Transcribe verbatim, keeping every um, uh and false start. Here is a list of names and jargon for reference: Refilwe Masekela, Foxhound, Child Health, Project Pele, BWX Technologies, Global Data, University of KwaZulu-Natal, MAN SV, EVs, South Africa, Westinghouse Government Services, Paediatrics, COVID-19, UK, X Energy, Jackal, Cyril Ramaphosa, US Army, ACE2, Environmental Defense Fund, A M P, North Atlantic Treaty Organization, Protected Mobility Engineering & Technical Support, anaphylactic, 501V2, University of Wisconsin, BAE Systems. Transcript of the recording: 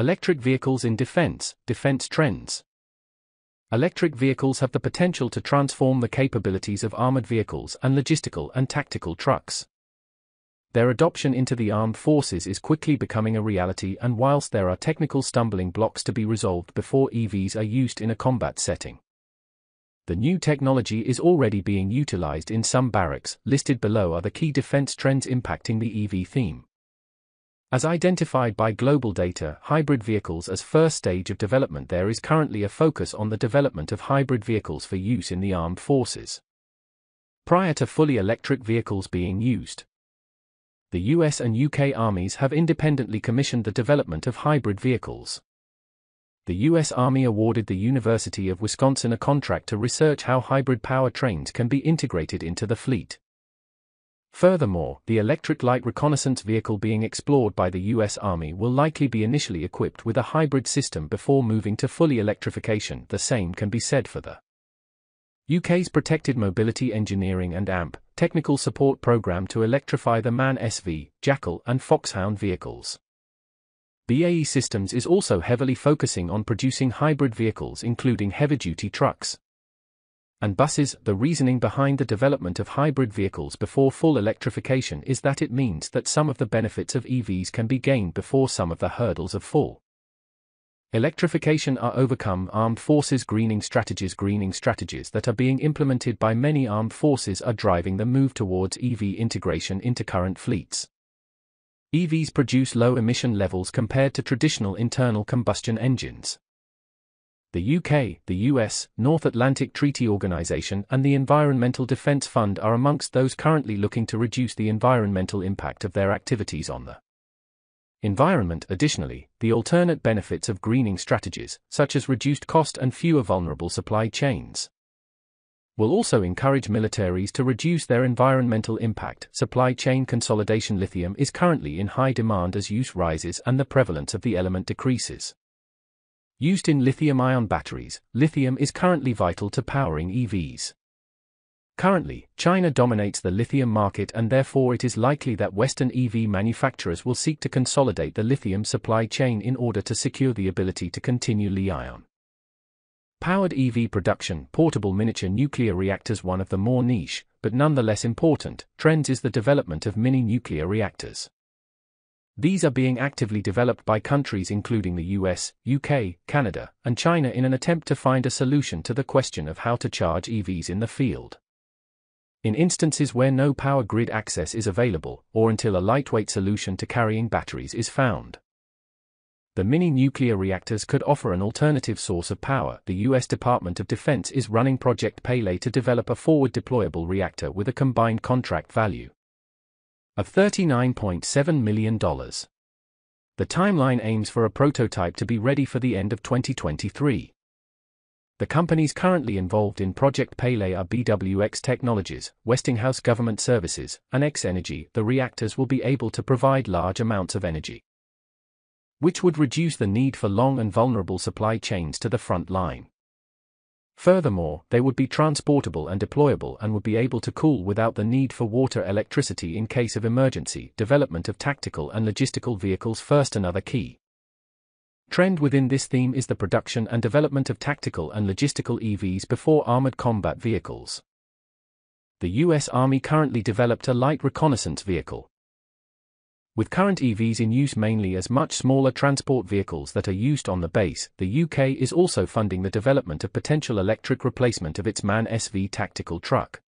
Electric vehicles in defense, defense trends. Electric vehicles have the potential to transform the capabilities of armored vehicles and logistical and tactical trucks. Their adoption into the armed forces is quickly becoming a reality, and whilst there are technical stumbling blocks to be resolved before E Vs are used in a combat setting, the new technology is already being utilized in some barracks. Listed below are the key defense trends impacting the E V theme. As identified by Global Data, hybrid vehicles as first stage of development. There is currently a focus on the development of hybrid vehicles for use in the armed forces, prior to fully electric vehicles being used. The U S and U K armies have independently commissioned the development of hybrid vehicles. The U S Army awarded the University of Wisconsin a contract to research how hybrid powertrains can be integrated into the fleet. Furthermore, the electric light reconnaissance vehicle being explored by the U S Army will likely be initially equipped with a hybrid system before moving to fully electrification. The same can be said for the U K's Protected Mobility Engineering and A M P technical support program to electrify the MAN S V, Jackal and Foxhound vehicles. B A E Systems is also heavily focusing on producing hybrid vehicles, including heavy-duty trucks and buses. The reasoning behind the development of hybrid vehicles before full electrification is that it means that some of the benefits of E Vs can be gained before some of the hurdles of full electrification are overcome. Armed forces greening strategies. Greening strategies that are being implemented by many armed forces are driving the move towards E V integration into current fleets. E Vs produce low emission levels compared to traditional internal combustion engines. The U K, the U S, North Atlantic Treaty Organization and the Environmental Defense Fund are amongst those currently looking to reduce the environmental impact of their activities on the environment. Additionally, the alternate benefits of greening strategies, such as reduced cost and fewer vulnerable supply chains, will also encourage militaries to reduce their environmental impact. Supply chain consolidation. Lithium is currently in high demand as use rises and the prevalence of the element decreases. Used in lithium-ion batteries, lithium is currently vital to powering E Vs. Currently, China dominates the lithium market, and therefore it is likely that Western E V manufacturers will seek to consolidate the lithium supply chain in order to secure the ability to continue lithium powered E V production. Portable miniature nuclear reactors. One of the more niche, but nonetheless important, trends is the development of mini nuclear reactors. These are being actively developed by countries including the U S, U K, Canada, and China in an attempt to find a solution to the question of how to charge E Vs in the field. In instances where no power grid access is available, or until a lightweight solution to carrying batteries is found, the mini nuclear reactors could offer an alternative source of power. The U S Department of Defense is running Project Pele to develop a forward deployable reactor with a combined contract value of thirty-nine point seven million dollars. The timeline aims for a prototype to be ready for the end of twenty twenty-three. The companies currently involved in Project Pele are B W X Technologies, Westinghouse Government Services, and X Energy. The reactors will be able to provide large amounts of energy, which would reduce the need for long and vulnerable supply chains to the front line. Furthermore, they would be transportable and deployable and would be able to cool without the need for water electricity in case of emergency. Development of tactical and logistical vehicles. First, another key trend within this theme is the production and development of tactical and logistical E Vs before armored combat vehicles. The U S Army currently developed a light reconnaissance vehicle, with current E Vs in use mainly as much smaller transport vehicles that are used on the base. The U K is also funding the development of potential electric replacement of its MAN S V tactical truck.